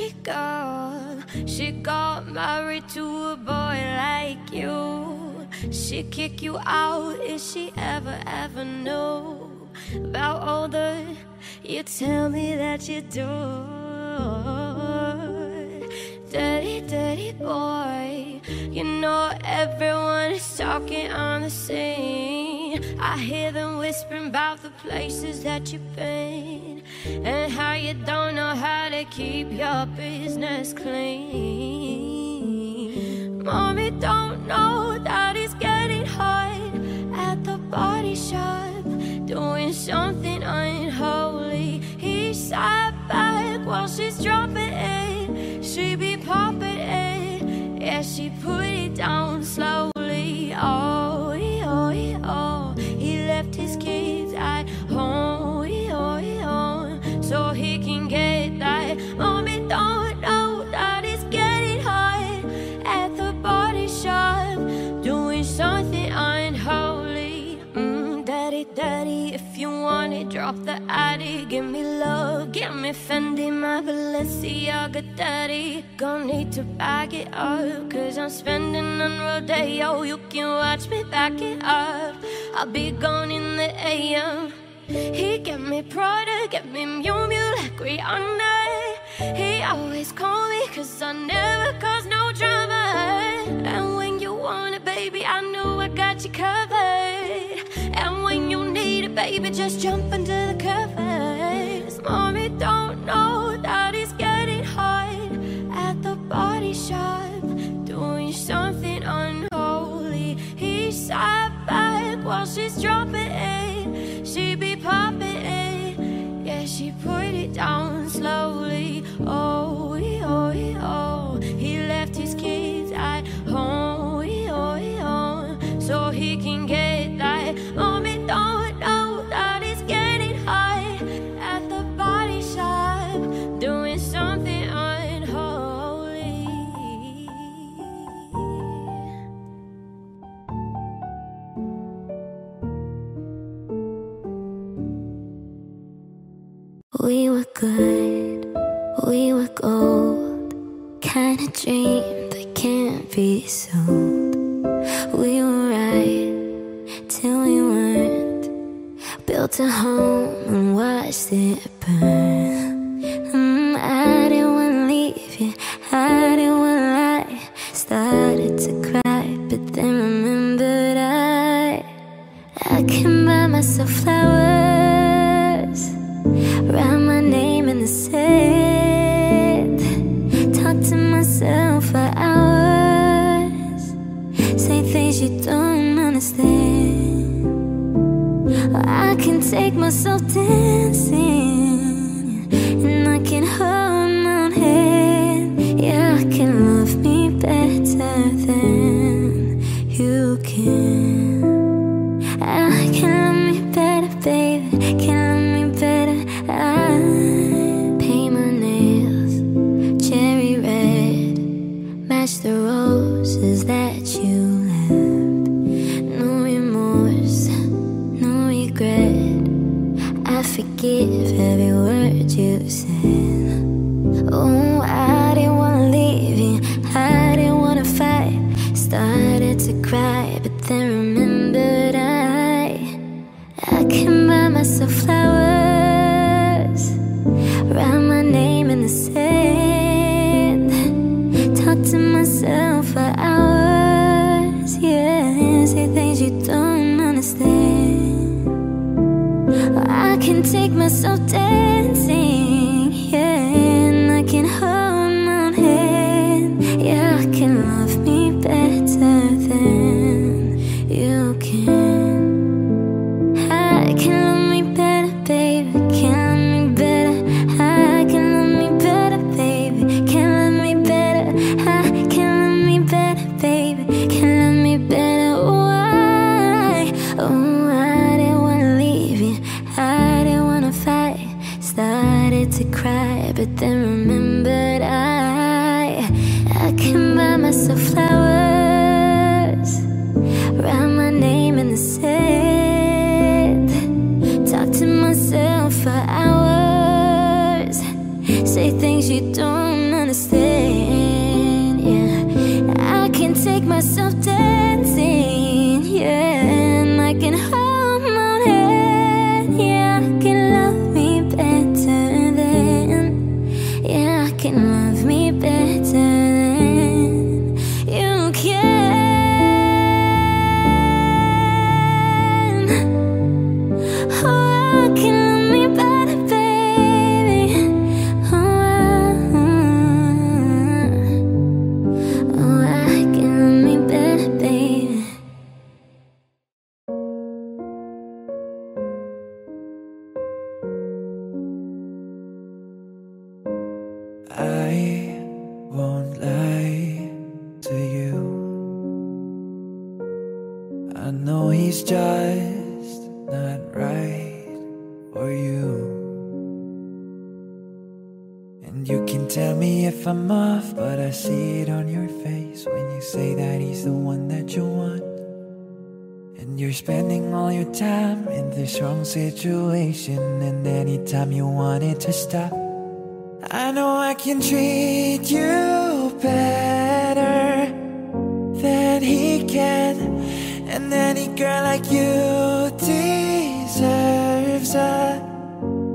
lucky girl. She got married to a boy like you. She'd kick you out if she ever knew about all that you tell me that you do. Dirty, dirty boy, you know everyone is talking on the scene. I hear them whispering about the places that you've been and how you don't know how to keep your business clean. Mommy don't know that he's getting hot at the body shop, doing something unholy. He sat back while she's dropping it, she be popping it, yeah, she put it down slowly. Oh, oh, oh, he left his kids at home, oh, oh, so he can get that. Mommy don't know that he's getting hot at the body shop, doing something unholy. Daddy, daddy, if you want it, drop the Addy. Give me love, give me Fendi, my Balenciaga daddy. Gonna need to back it up, cause I'm spending on Rodeo. You can watch me back it up, I'll be gone in the AM. He get me Prada, get me Miu Miu like Rihanna. He always call me cause I never cause no drama. And when you want it, baby, I know I got you covered. And when you need it, baby, just jump under the covers. Mommy don't know that he's getting hot at the body shop, doing something unholy. He sat back while she's dropping it, she be popping it, yeah, she put it down slowly. Oh, oh, oh, he left his kids at home, oh, oh, so he can get that. Mommy don't know that he's getting hot at the body shop, doing something unholy. We were good, we were gold, kind of dream that can't be sold. We were right till we weren't, built a home and watched it burn. I didn't want to leave you, I didn't want to lie. Started to cry, but then remembered I can buy myself flowers, write my name in the sand, talk to myself for hours, say things you don't understand. I can take myself dancing, and I can hold my own hand. Yeah, I can love me better than you can. I can love me better, baby, can love me better. I paint my nails cherry red, match the roses that you left. No remorse, no regret, I forgive every word you said. Oh, I didn't want to leave you, I didn't want to fight. Started to cry, but then remembered I can buy myself flowers, write my name in the sand, talk to myself for hours, yeah, say things you don't understand. I can take myself dancing, yeah, and I can hold my own hand. Yeah, I can love me better than you can. I can love me better, baby, can end. I can hold my head, yeah, I can love me better than, yeah, I can love me better than you can. Oh, I can love me better, baby. Oh, I can love me better, baby. I won't lie to you. I know he's just not right for you. And you can tell me if I'm off, but I see it on your face when you say that he's the one that you want. And you're spending all your time in this wrong situation, and anytime you want it to stop, I know I can treat you better than he can. And any girl like you deserves a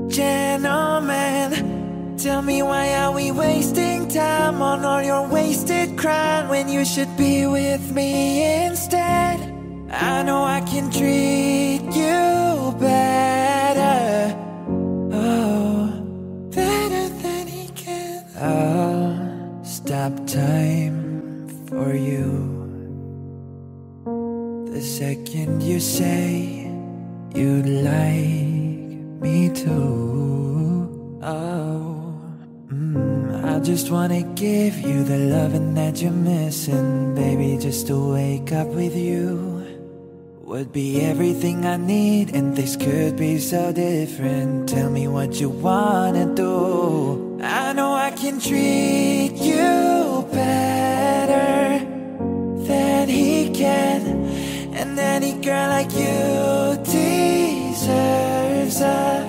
gentleman. Tell me, why are we wasting time on all your wasted crying when you should be with me instead? I know I can treat you better, I'll stop time for you the second you say you'd like me too. I just wanna give you the loving that you're missing, baby. Just to wake up with you would be everything I need, and this could be so different. Tell me what you wanna do. I know I can treat you better than he can. And any girl like you deserves a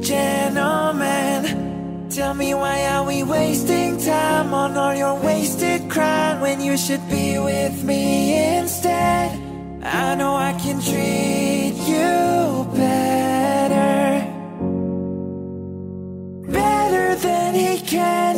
gentleman. Tell me, why are we wasting time on all your wasted crying when you should be with me instead? I know I can treat you better than he can.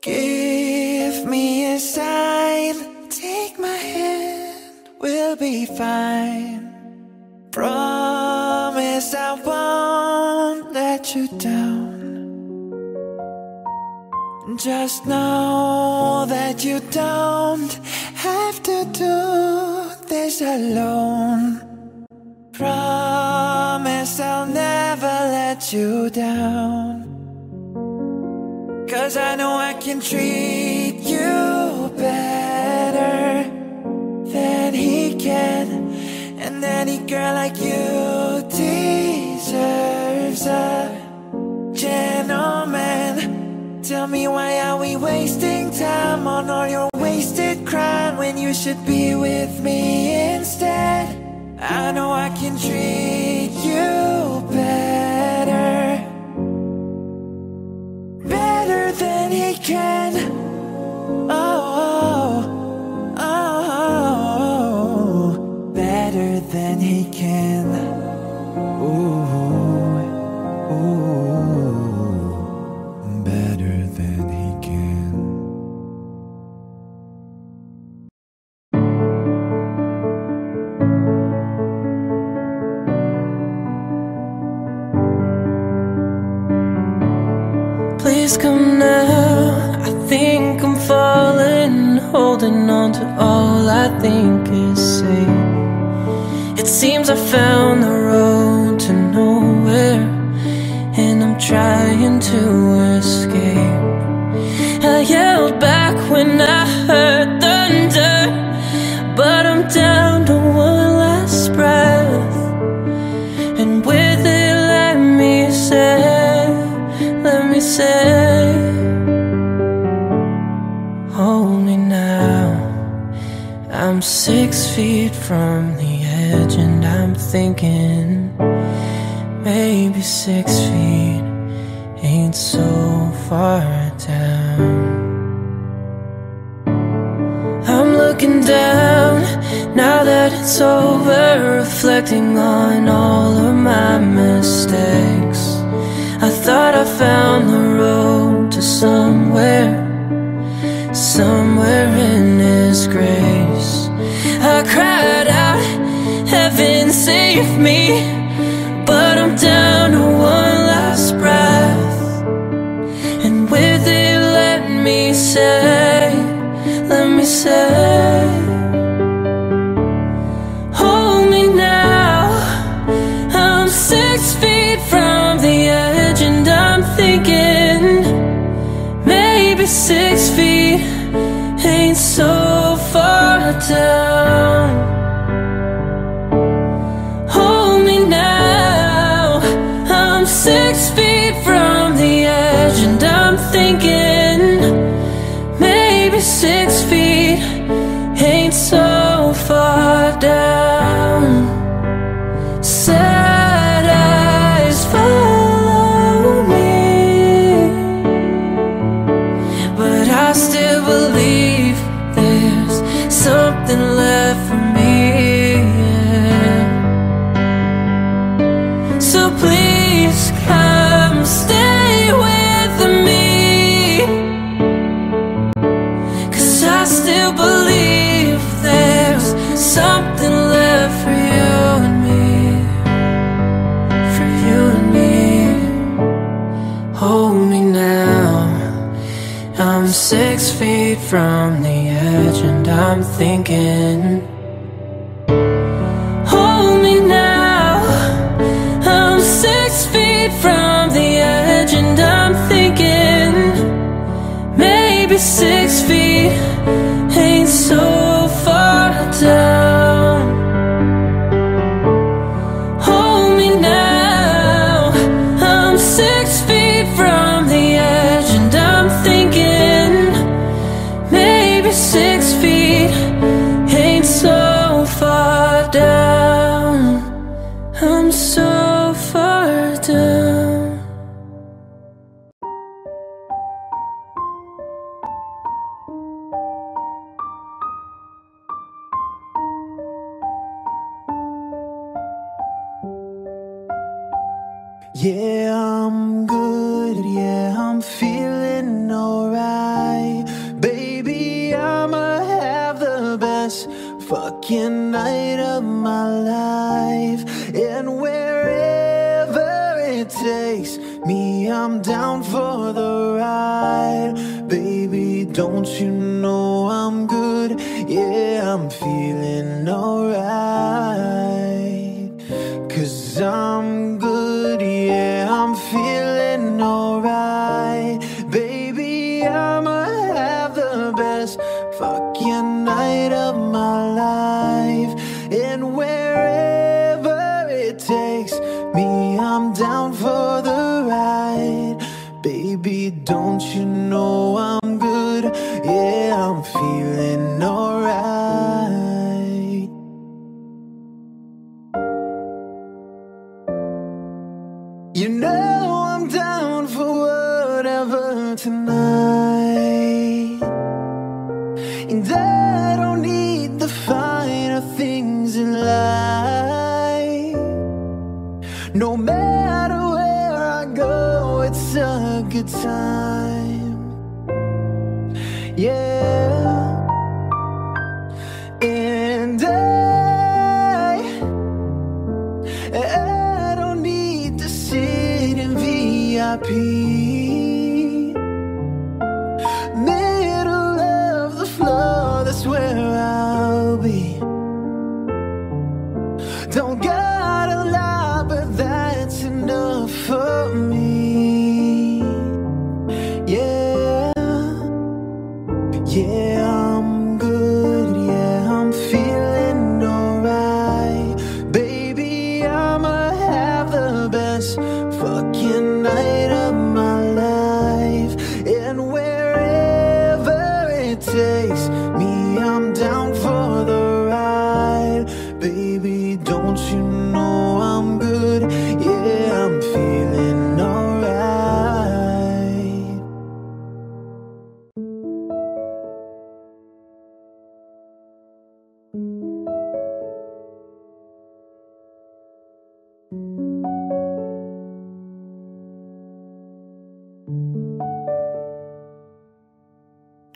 Give me a sign, take my hand, we'll be fine. Promise I won't let you down. Just know that you don't have to do this alone. Promise I'll never let you down. 'Cause I know I can treat you better than he can. And any girl like you deserves a gentleman. Tell me, why are we wasting time on all your wasted crying when you should be with me instead? I know I can treat you better, better than he can. Oh, oh, oh, oh, better than he can. Ooh, ooh. Better than he can. Please come now, I think I'm falling, holding on to all I think is safe. It seems I found the road to nowhere, and I'm trying to escape. I yelled back when I heard thunder, but I'm down to one last breath, and with it let me say, hold me now. I'm 6 feet from the edge. imagined. I'm thinking maybe 6 feet ain't so far down. I'm looking down now that it's over, reflecting on all of my mistakes. I thought I found the road to somewhere, somewhere in His grace. I cried out, heaven save me, but I'm down to one last breath. And with it let me say, hold me now. I'm 6 feet from the edge, and I'm thinking maybe 6 feet ain't so far down. From the edge, and I'm thinking, hold me now. I'm 6 feet from the edge, and I'm thinking maybe 6 feet ain't so far down. Hold me now. I'm 6 feet from the edge, and I'm thinking 6 feet ain't so far down. I'm so far down. Yeah, I'm good. Yeah, I'm feeling alright. I'ma have the best fucking night of my life. And wherever it takes me, I'm down for the ride. Baby, don't you know I'm good? Yeah, I'm feeling alright. 'Cause I'm good, yeah, I'm feeling alright. Baby, I'ma have the best fucking night of my life. And wherever it takes me, I'm down for the ride. Baby, don't you know I'm good? Yeah, I'm feeling alright. You know I'm down for whatever tonight. And I don't need the finer things in life. No matter where I go, it's a good time. Yeah. And I don't need to sit in VIP. That's where I'll be. Don't got a lot, but that's enough for me. Yeah, yeah, I'm good, yeah, I'm feeling alright. Baby, I'ma have the best fucking night of my life. And wherever it takes me, I'm down for the ride. Baby, 'cause you know I'm good. Yeah, I'm feeling alright.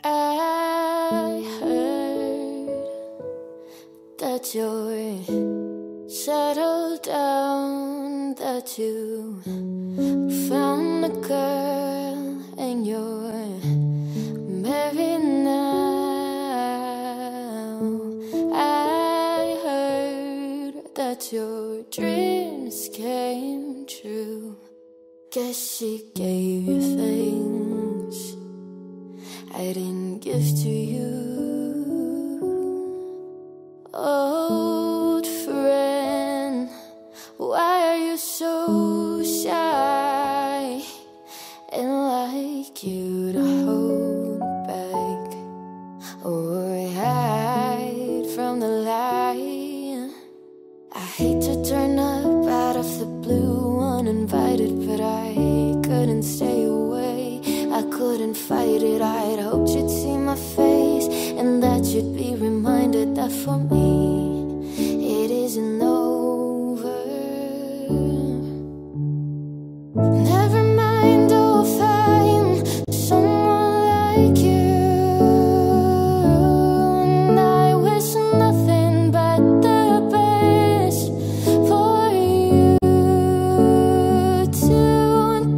I heard that you're settled down, that you found a girl and you're married now. I heard that your dreams came true. Guess she gave you things I didn't give to you. Oh, why are you so shy and like you to hold back or hide from the light? I hate to turn up out of the blue uninvited, but I couldn't stay away. I couldn't fight it. I'd hoped you'd see my face and that you'd be reminded that for me it isn't over. Never mind, I'll find someone like you. And I wish nothing but the best for you too.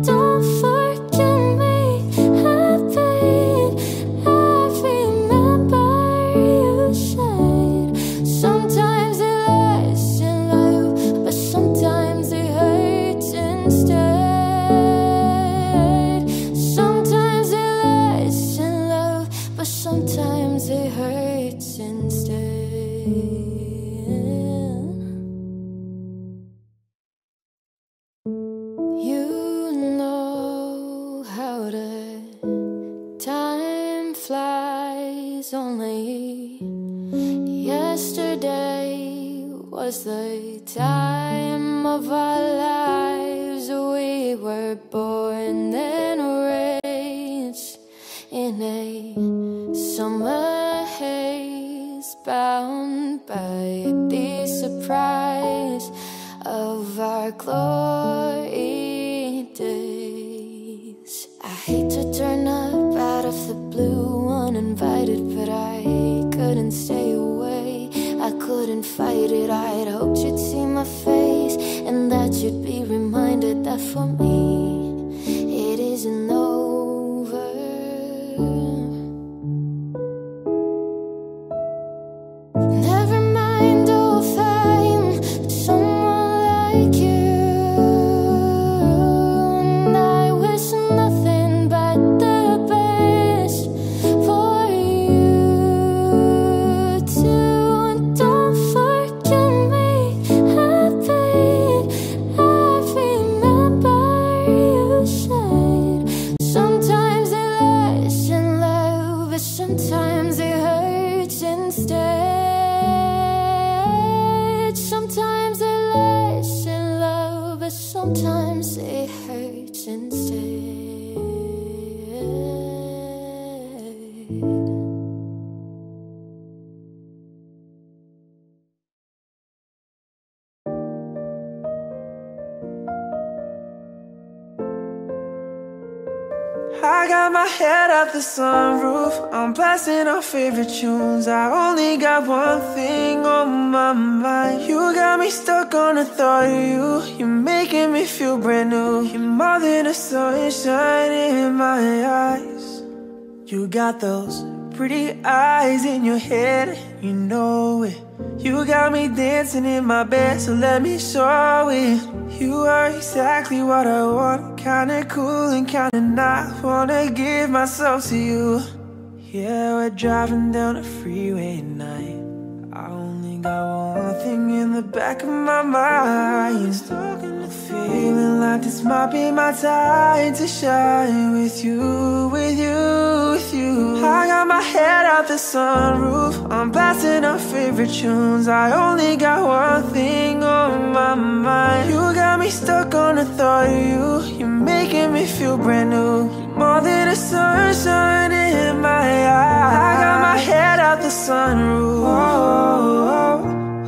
Don't forget me, I remember you said sometimes it lasts in love, but sometimes it hurts instead. Sometimes it hurts instead. You know how the time flies. Only yesterday was the time of our lives. We were born and raised in a summer haze, bound by the surprise of our glory days. I hate to turn up out of the blue uninvited, but I couldn't stay away. I couldn't fight it. I'd hoped you'd see my face and that you'd be reminded that for me it isn't over. Sometimes it hurts instead. I got my head out the sunroof, I'm blasting our favorite tunes. I only got one thing on my mind. You got me stuck on the thought of you. You're making me feel brand new. You're more than the sunshine in my eyes. You got those pretty eyes in your head, you know it. You got me dancing in my bed, so let me show it. You are exactly what I want, kinda cool and kinda not. Wanna give myself to you. Yeah, we're driving down a freeway at night. I only got one thing in the back of my mind. Feeling like this might be my time to shine with you, with you, with you. I got my head out the sunroof, I'm blasting our favorite tunes. I only got one thing on my mind. You got me stuck on the thought of you. You're making me feel brand new. More than a sunshine in my eyes. I got my head out the sunroof. Oh, oh,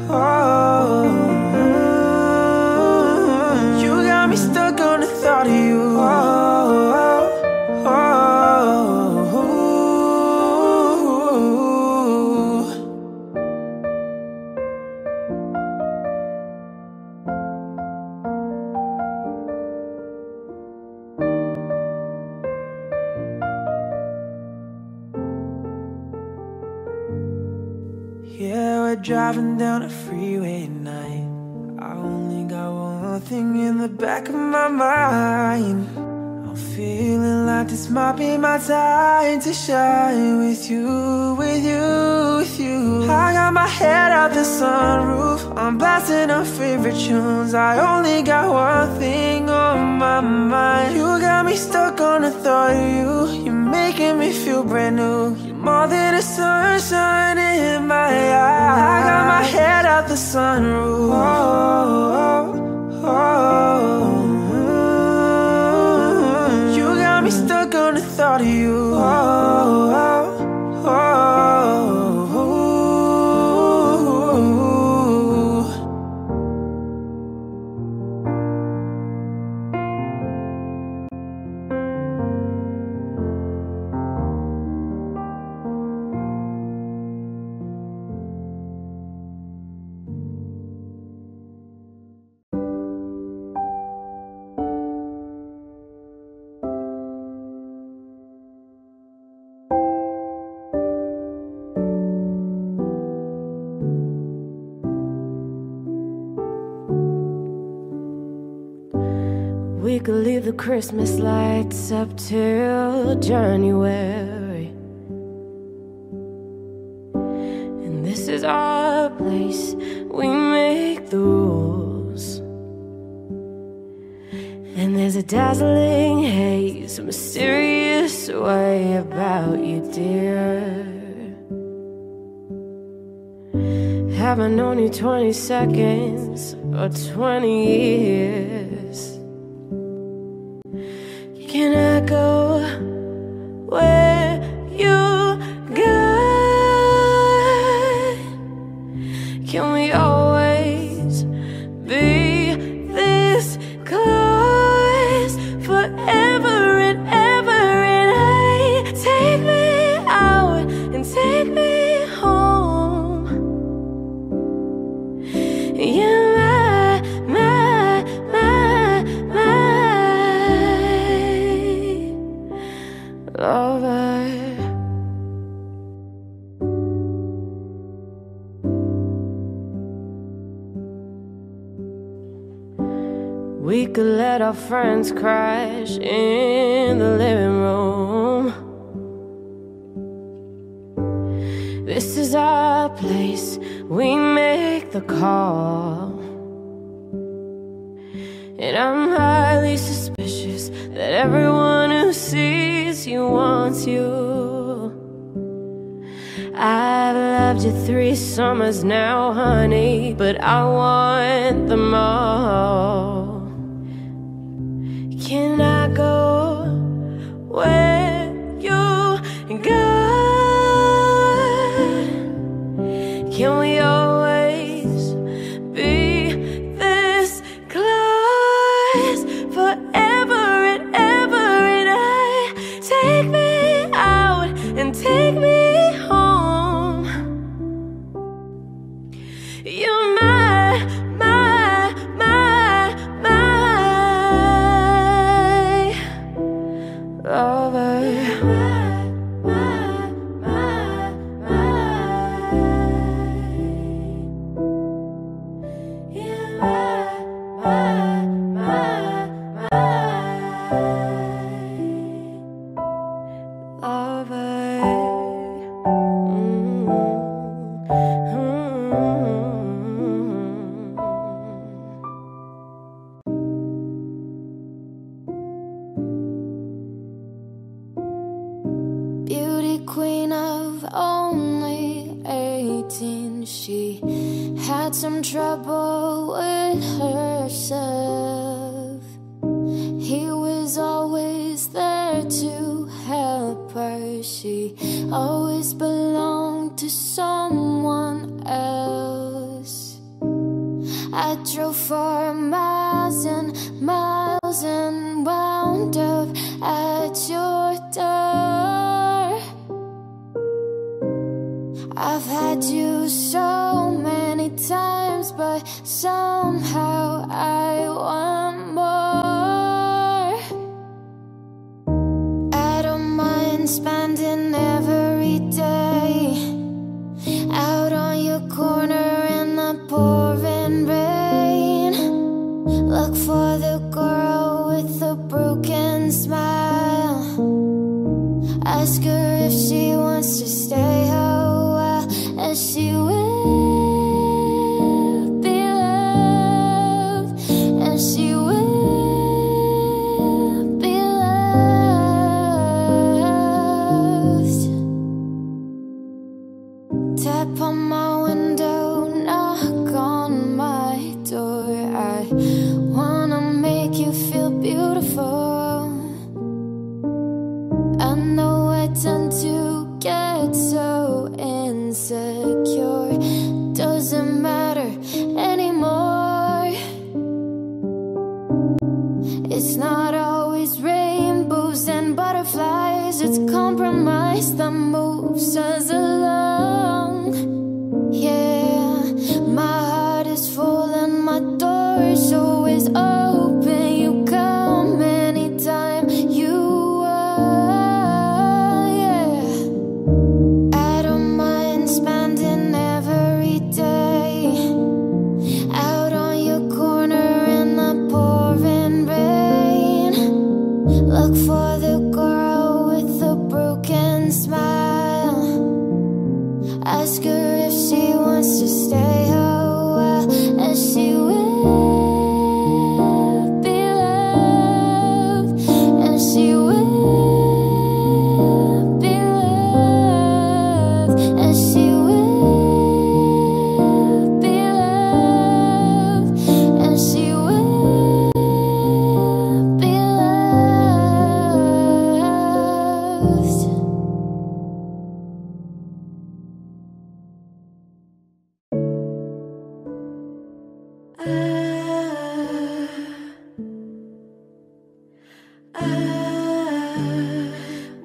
oh. Mm-hmm. You got me stuck on the thought of you. Oh, oh, yeah, we're driving down a freeway at night. I only got one thing in the back of my mind. I'm feeling like this might be my time to shine. With you, with you, with you. I got my head out the sunroof. I'm blasting our favorite tunes. I only got one thing on my mind. You got me stuck on the thought of you. You're making me feel brand new. More than a sunshine in my eyes. I got my head out the sunroof. Oh, oh, oh. Mm-hmm. You got me stuck on the thought of you. Oh, oh, oh. We could leave the Christmas lights up till January, and this is our place, we make the rules. And there's a dazzling haze, a mysterious way about you, dear. Have I known you 20 seconds or 20 years? Can I go where you go? Can we always be this close forever and ever? And I take me out and take me home. Yeah. We could let our friends crash in the living room. This is our place, we make the call. And I'm highly suspicious that everyone who sees you wants you. I've loved you 3 summers now, honey, but I want them all. Can I go where you go? Can we always be this close forever and ever? And I take me out and take me home. You're some trouble with herself. He was always there to help her. She always belonged to someone else. I drove for miles and miles and wound up at your door. I've had you so many times, but somehow I want more. I don't mind spending every day out on your corner in the pouring rain. Look for the girl with the broken smile. Ask her if she wants to stay a while, and she will.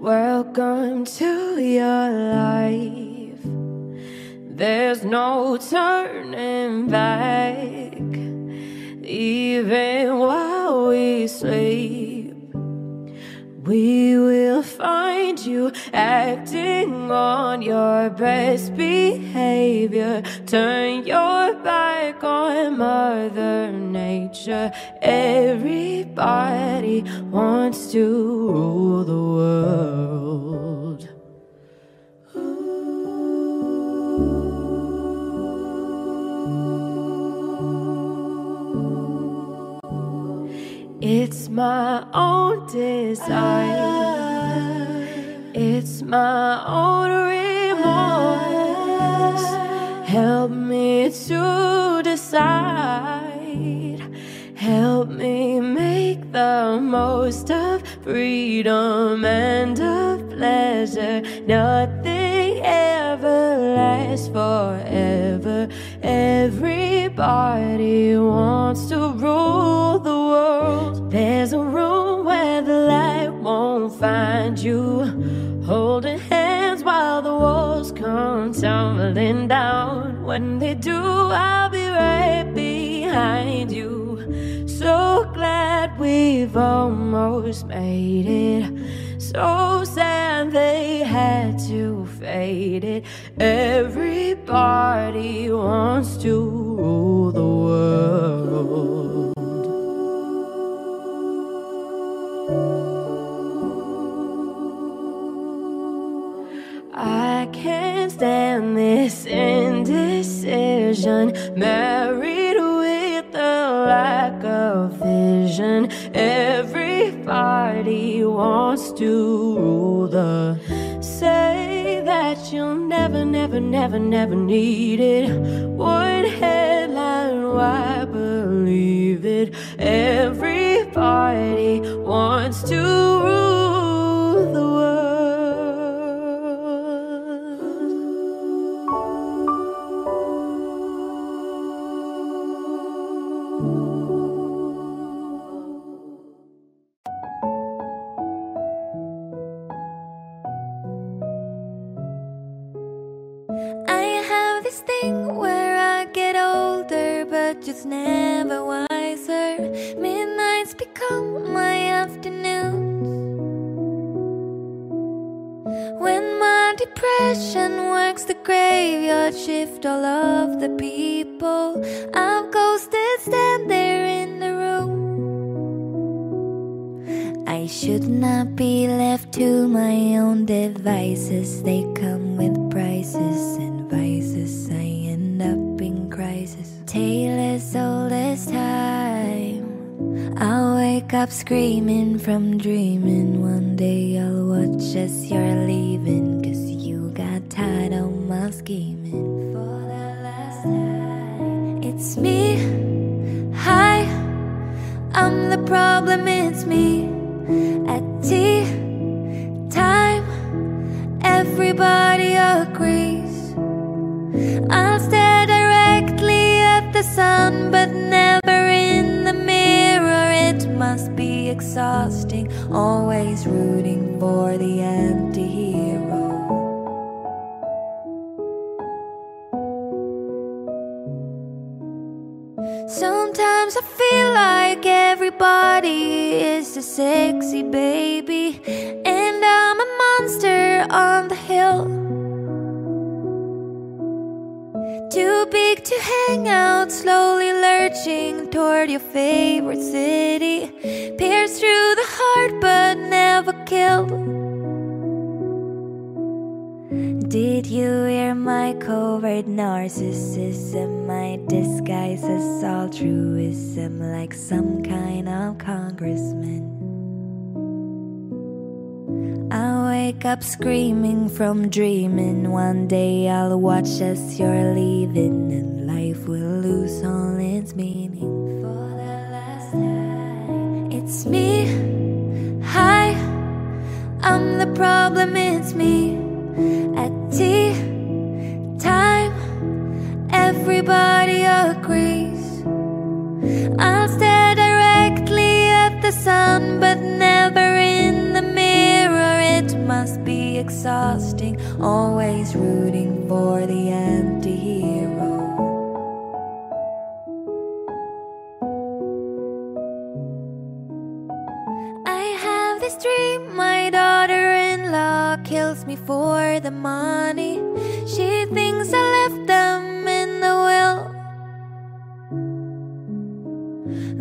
Welcome to your life. There's no turning back. Even while we sleep, we will find you acting on your best behavior. Turn your back on Mother Nature. Everybody wants to rule the world. It's my own desire. It's my own remorse. Help me to decide. Help me make the most of freedom and of pleasure. Nothing ever lasts forever. Everybody wants to rule the world. There's a room where the light won't find you. Holding hands while the walls come tumbling down. When they do, I'll be right behind you. So glad we've almost made it. So sad they had to fade it. Everybody wants to rule the world. I can't stand this indecision. Married with the lack of vision. Everybody wants to rule the. Say that you'll never, never, never, never need it. One head know I believe it. Everybody wants to rule the world. I have this thing where I get older, but just never wiser. Midnights become my afternoons. When my depression works the graveyard shift, all of the people I've ghosted stand there in the room. I should not be left to my own devices. They come with prices and vices. I end up in crisis. Tale as old as time. I'll wake up screaming from dreaming. One day I'll watch as you're leaving, 'cause you got tired of my scheming. For the last time, it's me. Hi, I'm the problem, it's me. At tea time, everybody agrees. I'll stare directly at the sun, but never in the mirror. It must be exhausting, always rooting for the anti-hero. Sometimes I feel like everybody is a sexy baby, and I'm a monster on the hill. Too big to hang out, slowly lurching toward your favorite city. Pierce through the heart but never killed. Did you hear my covert narcissism? My disguise as altruism, like some kind of congressman. I wake up screaming from dreaming. One day I'll watch as you're leaving, and life will lose all its meaning. For the last time, it's me. Hi, I'm the problem, it's me. At tea time, everybody agrees. I'll stare directly at the sun, but never in the mirror. It must be exhausting, always rooting for the anti-hero. I have this dream, my daughter-in-law kills me for the money. She thinks I left them in the will.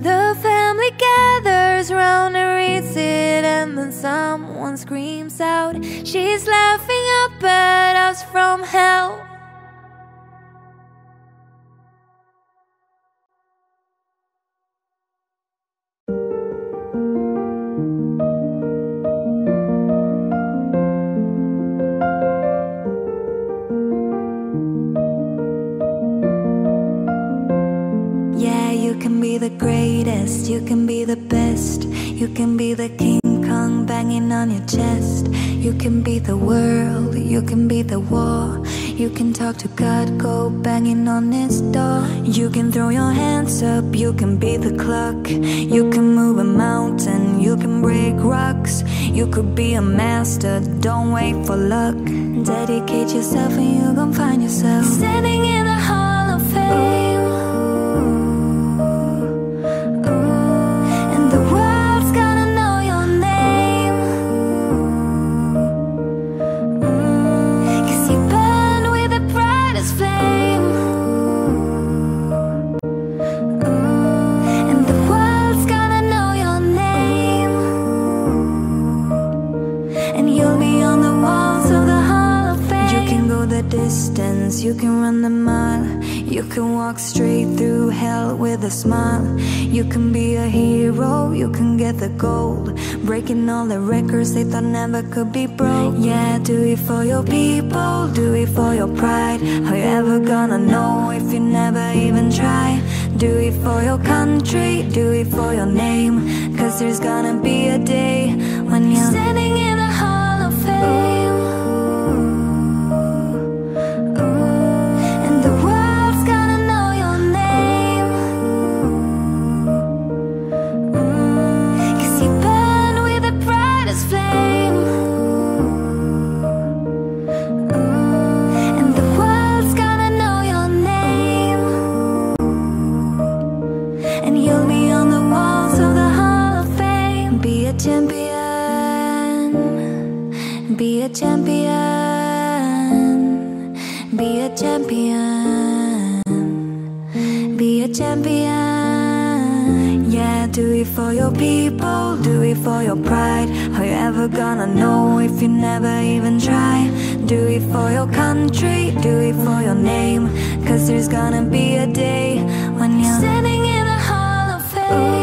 The family gathers round and reads it, and then someone screams out. She's laughing up at us from hell. You can be the greatest, you can be the best. You can be the King Kong banging on your chest. You can be the world, you can be the war. You can talk to God, go banging on his door. You can throw your hands up, you can beat the clock. You can move a mountain, you can break rocks. You could be a master, don't wait for luck. Dedicate yourself and you gon' find yourself standing in the Hall of Fame. You can run the mile, you can walk straight through hell with with a smile. You can be a hero, you can get the gold, breaking all the records they thought never could be broke. Yeah, do it for your people, do it for your pride. How you ever gonna know if you never even try? Do it for your country, do it for your name, cause there's gonna be a day when you're standing in the Hall of Fame. Be a champion, be a champion, be a champion. Yeah, do it for your people, do it for your pride. How you ever gonna know if you never even try? Do it for your country, do it for your name, cause there's gonna be a day when you're standing in the Hall of Fame.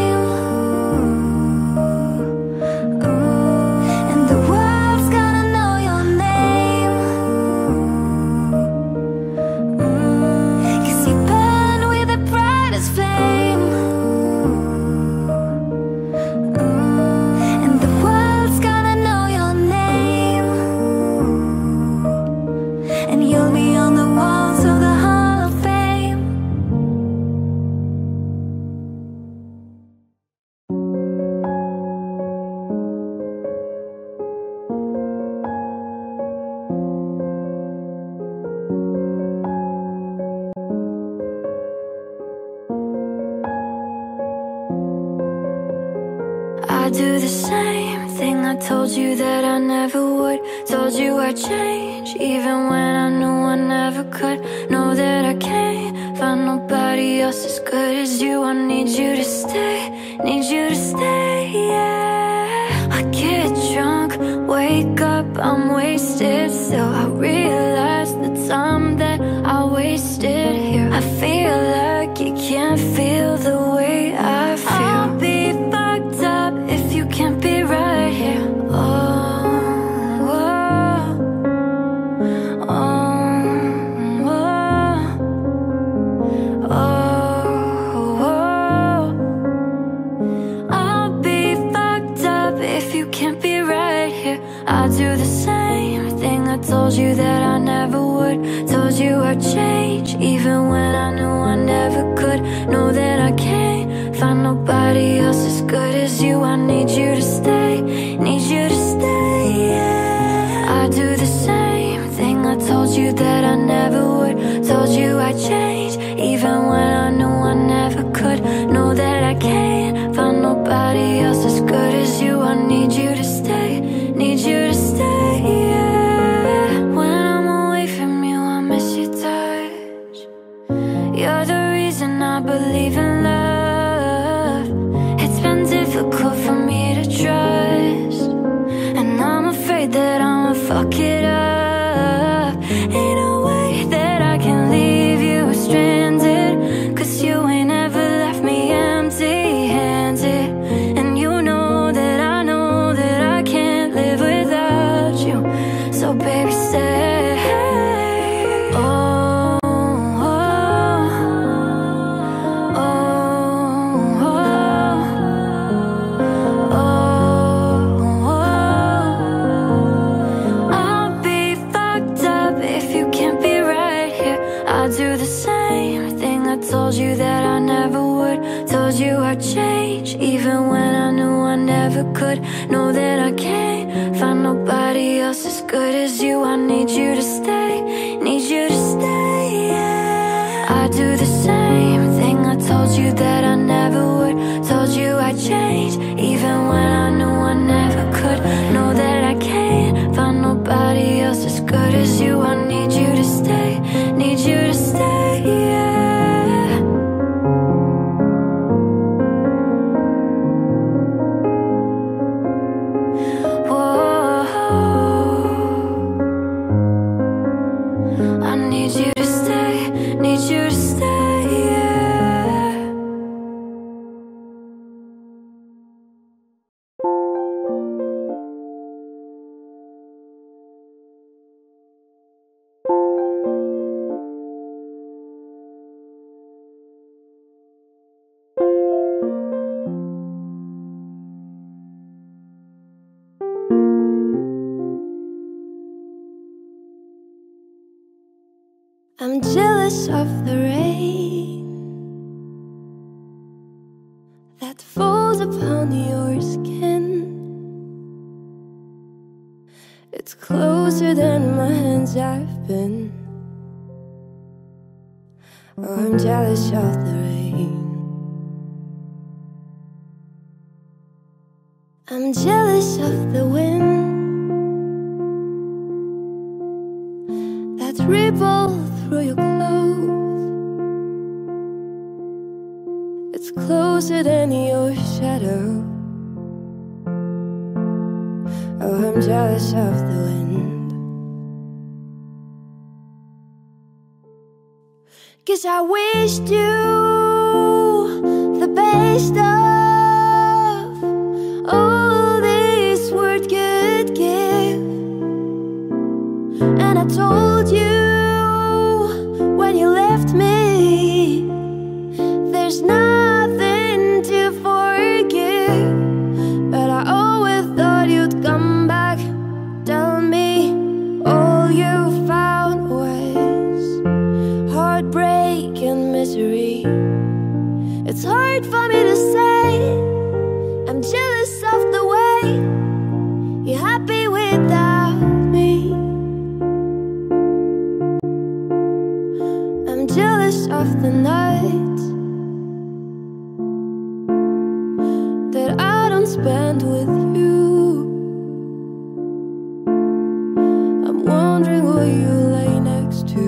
I need you to I'm jealous of the rain that falls upon your skin. It's closer than my hands I've been. Oh, I'm jealous of the rain. I'm jealous of the wind that ripples through your clothes. It's closer than your shadow. Oh, I'm jealous of the wind. 'Cause I wished you the best of all this world could give, and I told you me, there's nothing to forgive, but I always thought you'd come back. Tell me all you found was heartbreak and misery. It's hard for me to say I'm jealous of the way you're happy without me. Jealous of the night that I don't spend with you. I'm wondering who you lay next to.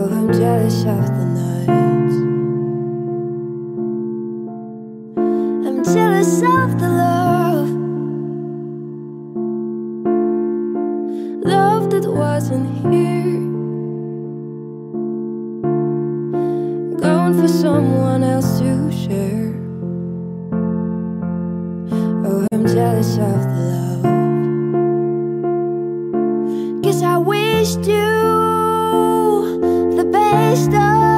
Oh, I'm jealous of the night. I'm jealous of the love that wasn't here, for someone else to share. Oh, I'm jealous of the love. 'Cause I wished you the best of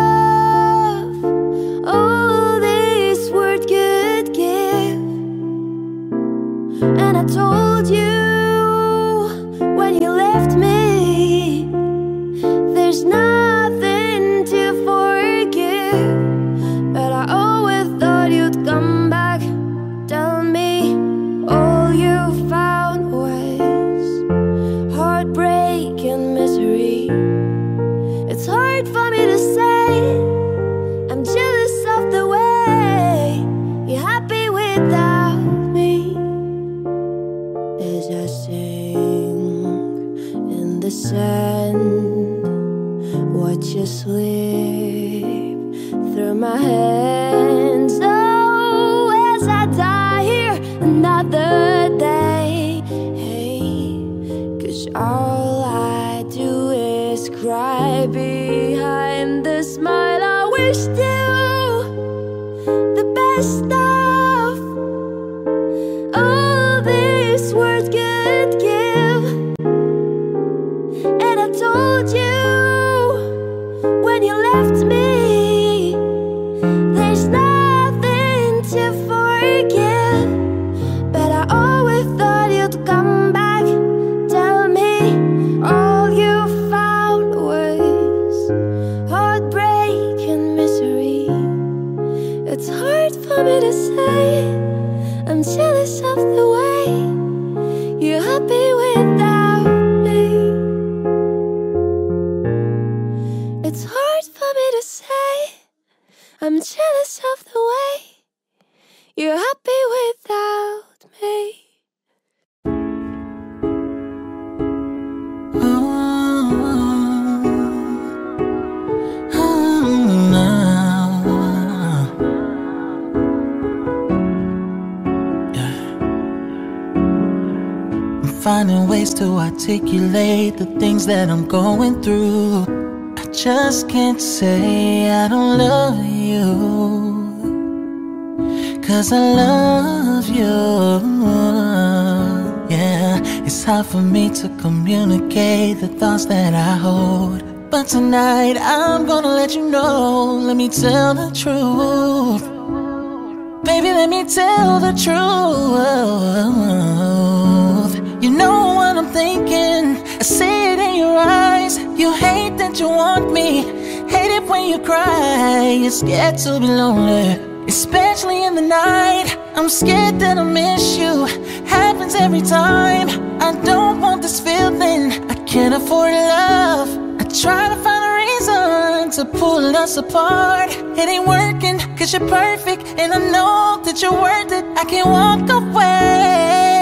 all this world could give, and I told you when you left me, there's nothing to forgive, but I always thought you'd come back. Tell me all you found was heartbreak and misery. It's hard for me to say I'm jealous of the way you're happy without me. As I sing in the sand, watch you sleep through my hands. Oh, as I die here another day, hey, 'cause all I do is cry behind the smile. I wished you the best of all this world could give, and I told you when you left me, to say I'm jealous of the way you're happy without me. It's hard for me to say I'm jealous of the way you're happy without me. Finding ways to articulate the things that I'm going through. I just can't say I don't love you, 'cause I love you. Yeah, it's hard for me to communicate the thoughts that I hold, but tonight I'm gonna let you know. Let me tell the truth, baby, let me tell the truth. You know what I'm thinking, I see it in your eyes. times you hate that you want me. Hate it when you cry. You're scared to be lonely, especially in the night. I'm scared that I'll miss you. Happens every time. I don't want this feeling. I can't afford love. I try to find a reason to pull us apart. It ain't working, cause you're perfect, and I know that you're worth it. I can't walk away.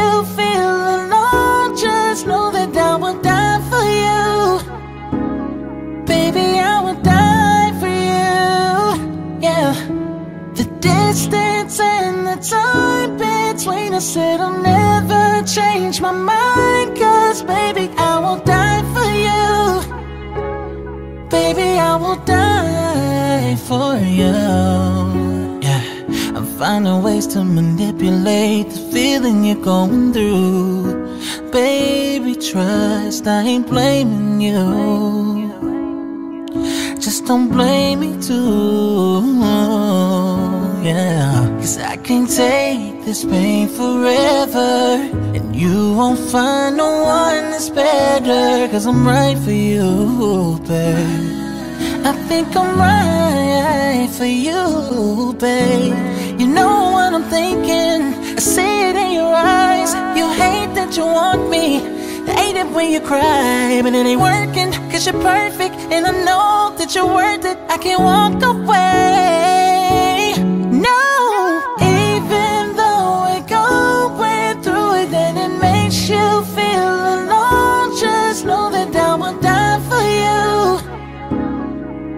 You feel alone, just know that I will die for you. Baby, I will die for you. Yeah. The distance and the time between us, it'll never change my mind. Cause baby, I will die for you. Baby, I will die for you. Yeah. I'm finding ways to manipulate the feeling you're going through. Baby, trust, I ain't blaming you. Just don't blame me too, yeah. Cause I can't take this pain forever, and you won't find no one that's better. Cause I'm right for you, babe. I think I'm right for you, babe. You know what I'm thinking, I see it in your eyes. You hate that you want me, hate it when you cry. But it ain't working, cause you're perfect, and I know that you're worth it. I can't walk away, no. Even though we're going through it and it makes you feel alone, just know that I will die for you.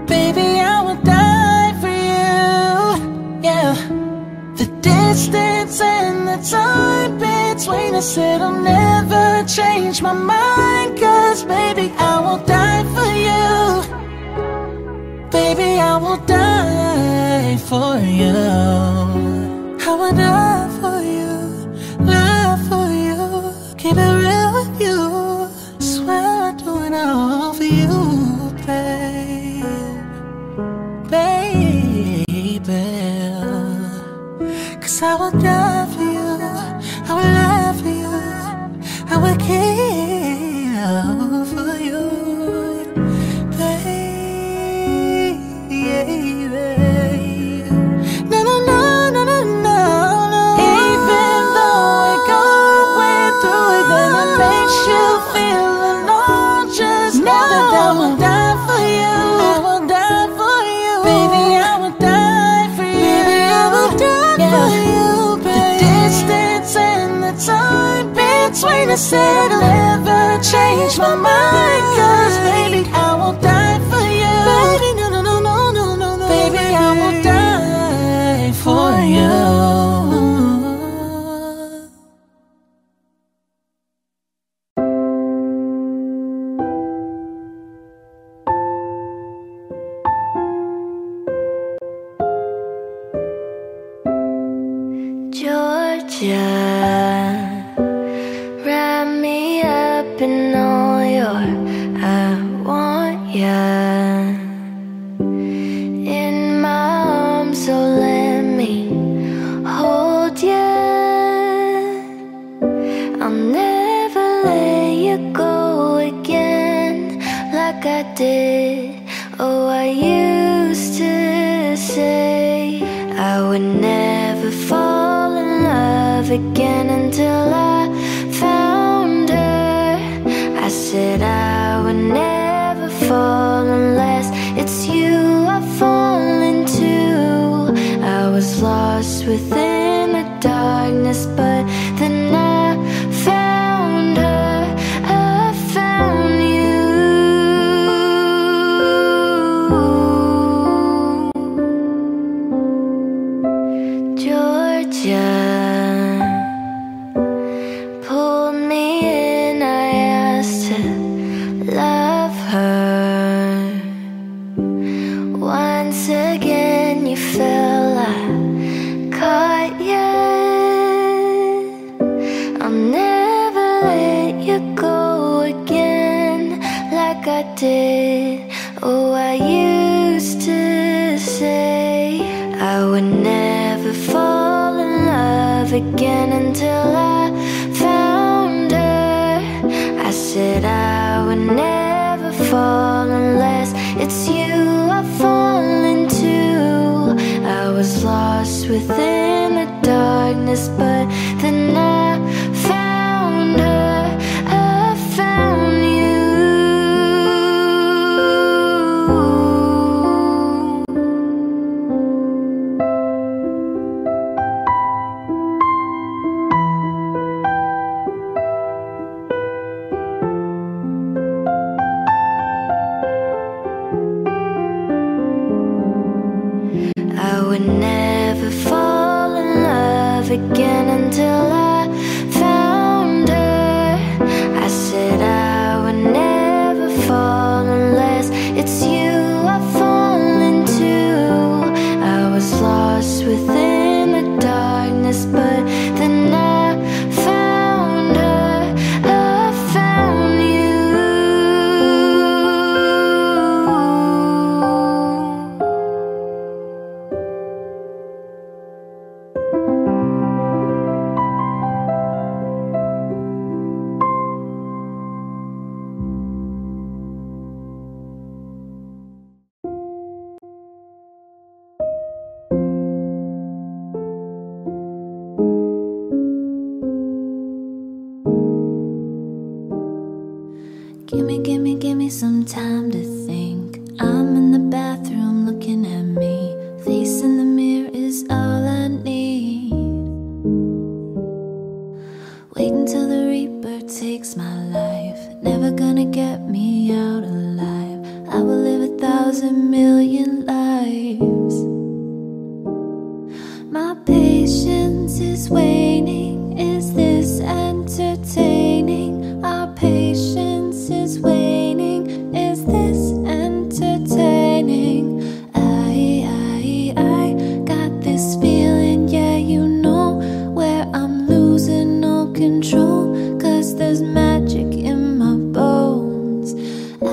Baby, I will die for you, yeah. The distance and the time between us, it'll never change my mind. Cause baby, I will die for you. Baby, I will die for you. I will die for you, love for you. Keep it real with you, I swear I'll do it all for you, babe. Baby, cause I will die for you, I will lie for you, I will kill for you, baby. No, no, no, no, no, no, no. Even though I go way through it and it makes you feel alone, just know that I will die for you. I will die for you. Baby, I will die for you. Baby, I will die, yeah, for you, baby. The distance and the time between us, it'll never change my mind. Cause baby, I will die for you. Baby, no, no, no, no, no, no, no. Baby, baby, I will die for you. Georgia, wrap me up in all your I want ya in my arms, so let me hold ya. I'll never let you go again like I did. Oh, I used to say I would never fall again until I found her. I said I would never fall unless it's you I fall into. I was lost within the darkness, but then I found her. I found you, Georgia. Once again you fell, I caught again until I found her. I said I would never fall unless it's you I fall into. I was lost within the darkness, but then I found her. I found you. I would never fall in love again until I found her. I said I would never fall unless it's you I fall into. I was lost within the darkness, but then I found her. I found you. Gimme some time to think. I'm in the bathroom looking at me. Face in the mirror is all I need. Wait until the Reaper takes my life. Never gonna get me out alive. I will live 1,000 million lives. My patience is waning. Is this entertaining? Our patience is waning. Is this entertaining? I got this feeling, yeah, you know, where I'm losing all control, 'cause there's magic in my bones. I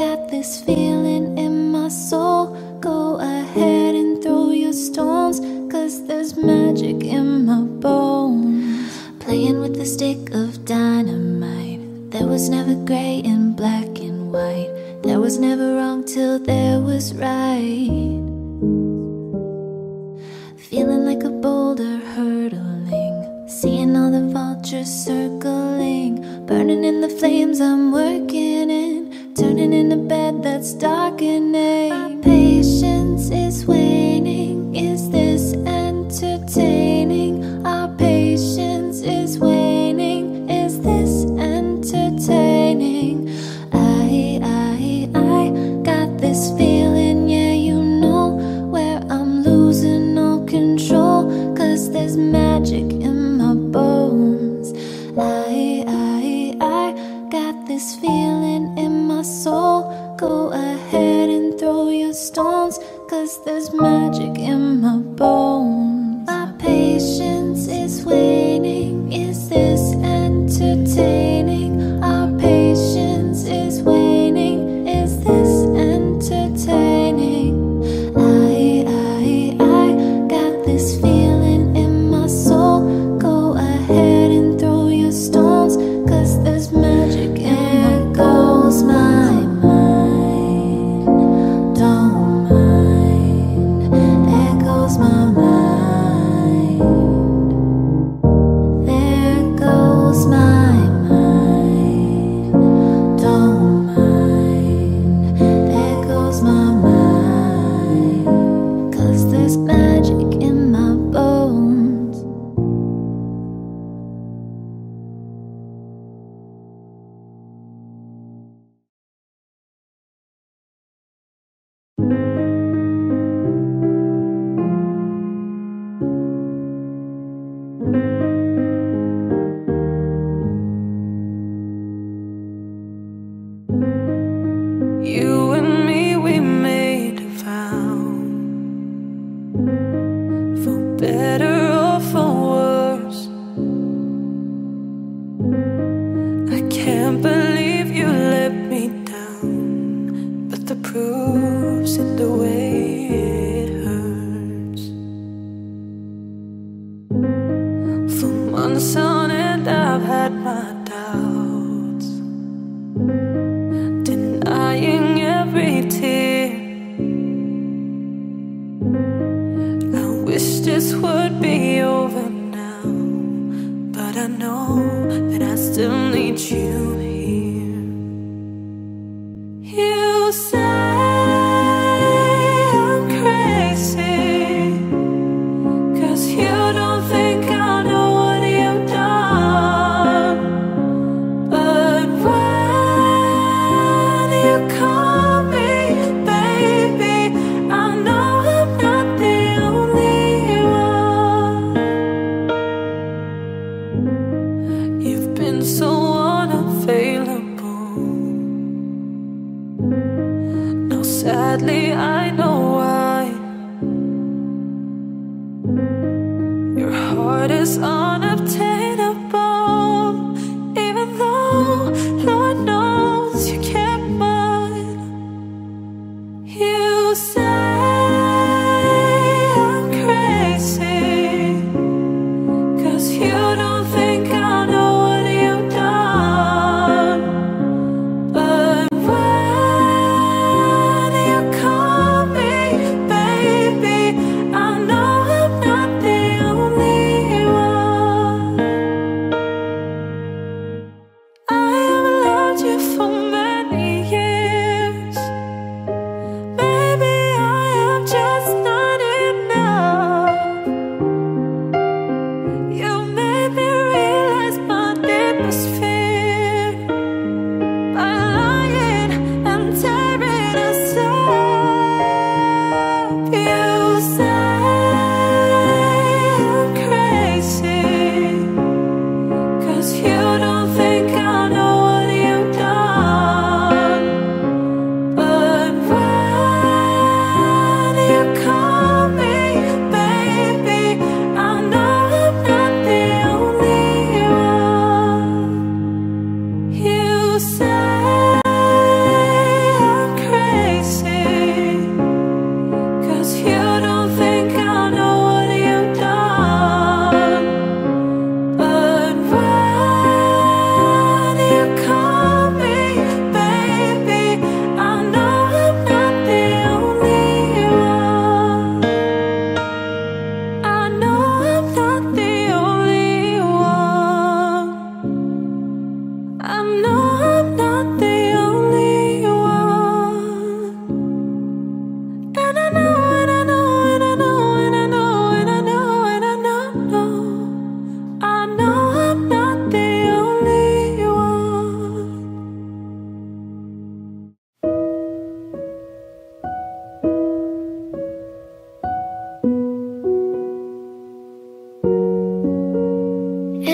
got this feeling in my soul. Go ahead and throw your stones, 'cause there's magic in my bones. Playing with a stick of dynamite. There was never gray and black and white. There was never wrong till there was right. Feeling like a boulder hurtling. Seeing all the vultures circling. Burning in the flames I'm working in. Turning in a bed that's darkening. My patience is waning. Is this entertaining? Our patience is waning. Is this entertaining? I got this feeling, yeah, you know, where I'm losing all control, 'cause there's magic in my bones. I got this feeling in my soul. Go ahead and throw your stones, 'cause there's magic in my bones. My patience is waning. Is this entertaining? Patience is waning. Is this entertaining? I got this feeling in my soul. Go ahead and throw your stones, 'cause there's magic in my bones. There goes my mind. Don't mind. There goes my mind. There goes my proofs in the way it hurts. need you here. You say I'm crazy, 'cause you don't think I know what you've done. But when you call me baby, I know I'm not the only one. You've been so sadly, I know why. Your heart is unobtainable, even though Lord knows you kept mine. You say I'm crazy, 'cause you don't think I know what you've done. But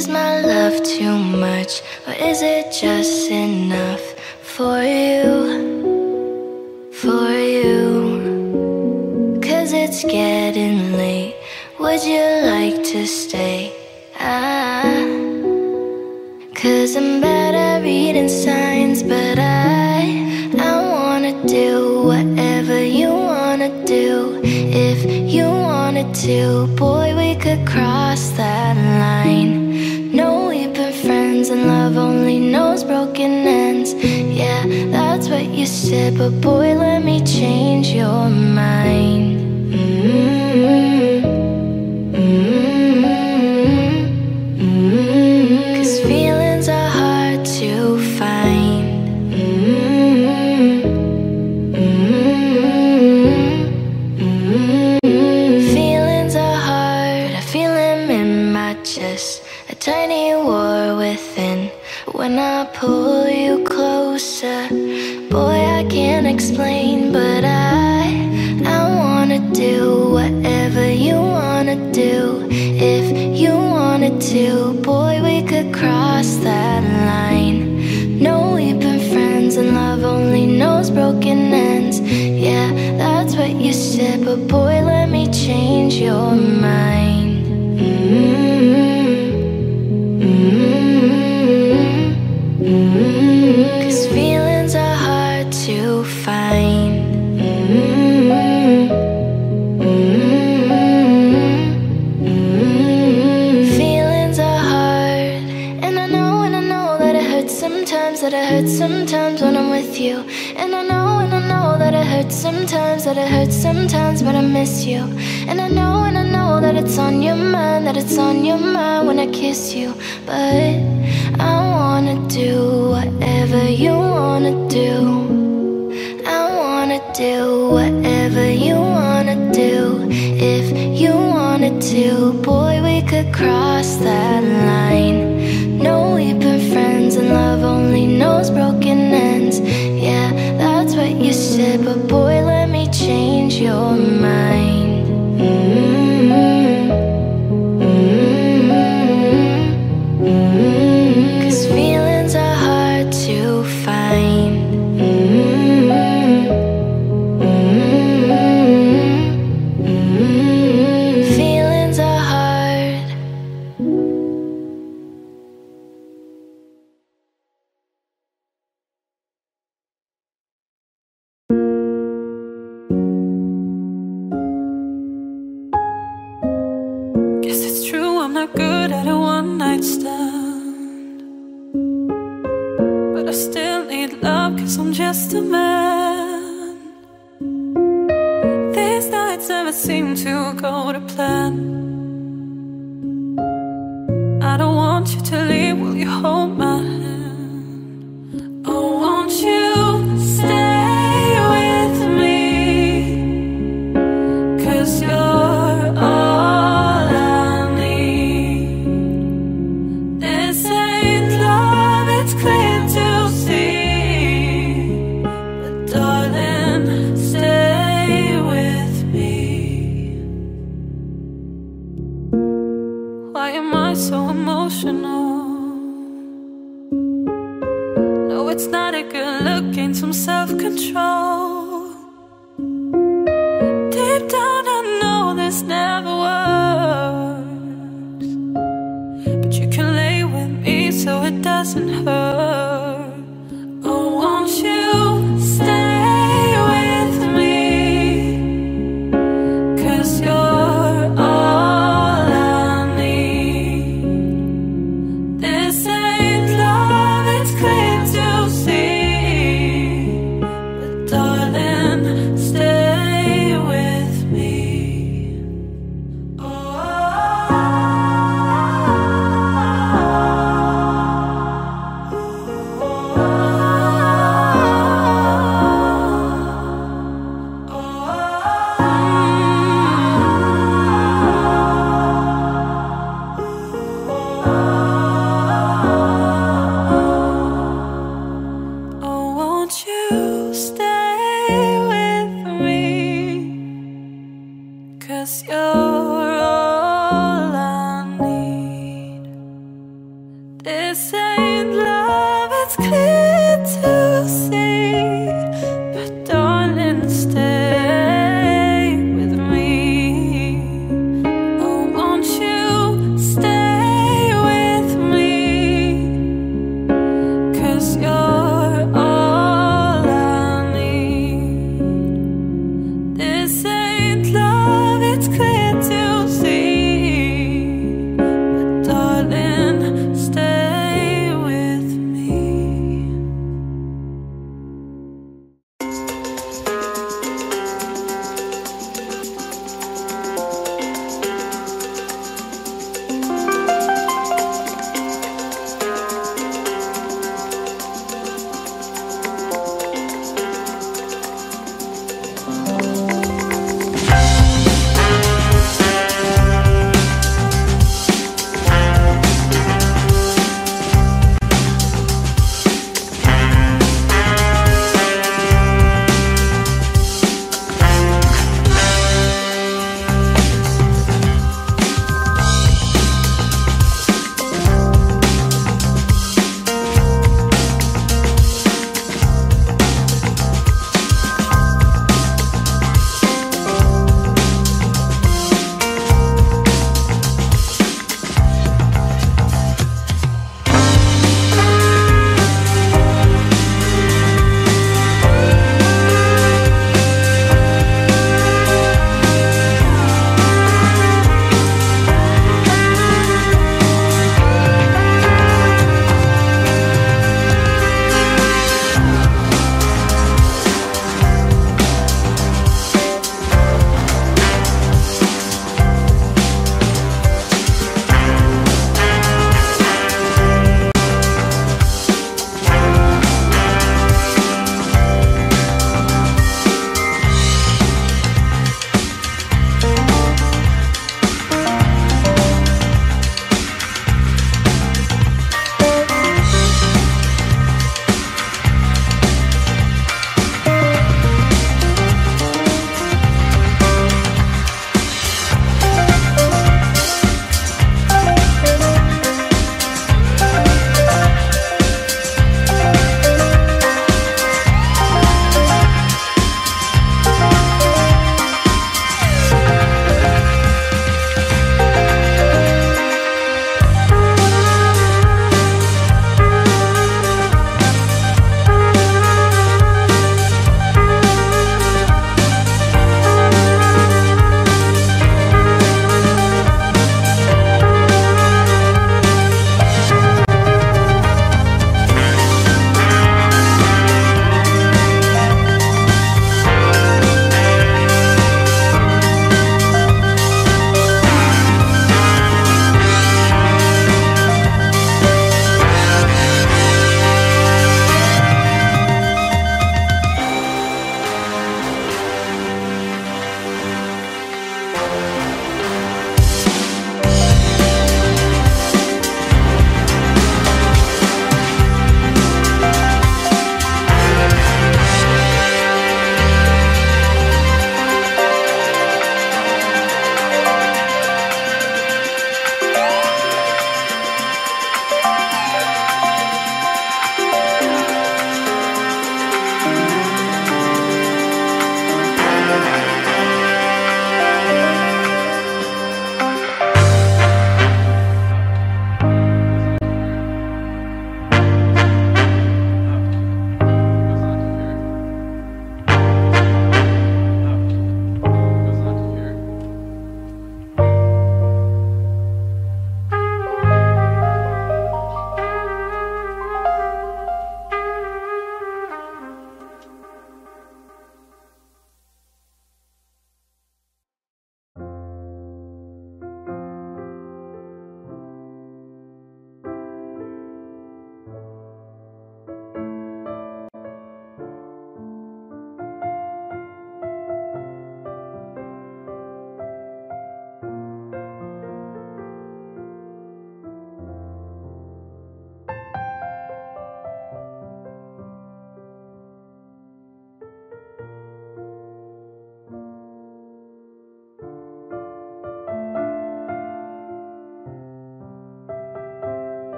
is my love too much, or is it just enough for you, for you? 'Cause it's getting late, would you like to stay? 'Cause I'm bad at reading signs, but I wanna do whatever you wanna do. If you wanted to, boy, we could cross that line. No, we've been friends, and love only knows broken ends. Yeah, that's what you said, but boy, let me change your mind. Mm-hmm. Mm-hmm. Mm-hmm. 'Cause feelings are hard to find. Mm-hmm. Mm-hmm. Mm-hmm. Feelings are hard, I feel them in my chest, tiny war within. When I pull you closer, boy, I can't explain, but I wanna do whatever you wanna do. If you wanted to, boy, we could cross that line. No, we've been friends, and love only knows broken ends. Yeah, that's what you said, but boy, let me change your mind. Mm-hmm. 'Cause feelings are hard to find. Mm-hmm. Mm-hmm. Mm-hmm. Feelings are hard, and I know that it hurts sometimes, that it hurts sometimes when I'm with you. And I know that it hurts sometimes, that it hurts sometimes, but I miss you. And I know that it's on your mind, that it's on your mind when I kiss you. But I wanna do do. I wanna do whatever you wanna do. If you wanted to, boy, we could cross that line. No, we've been friends, and love only knows broken ends. Yeah, that's what you said, but boy, let me change your mind. Cause feelings are hard to find. Feelings are hard. Guess it's true, I'm not good at a one-night stand. I still need love, cause I'm just a man. These nights never seem to go to plan. I don't want you to leave, will you hold my hand? Oh, won't you stay with me, cause you're all I need. This ain't love, it's clear some self-control. Deep down I know this never works, but you can lay with me so it doesn't hurt. Oh, won't you stay with me, cause you're all I need. This ain't love, it's clear to see.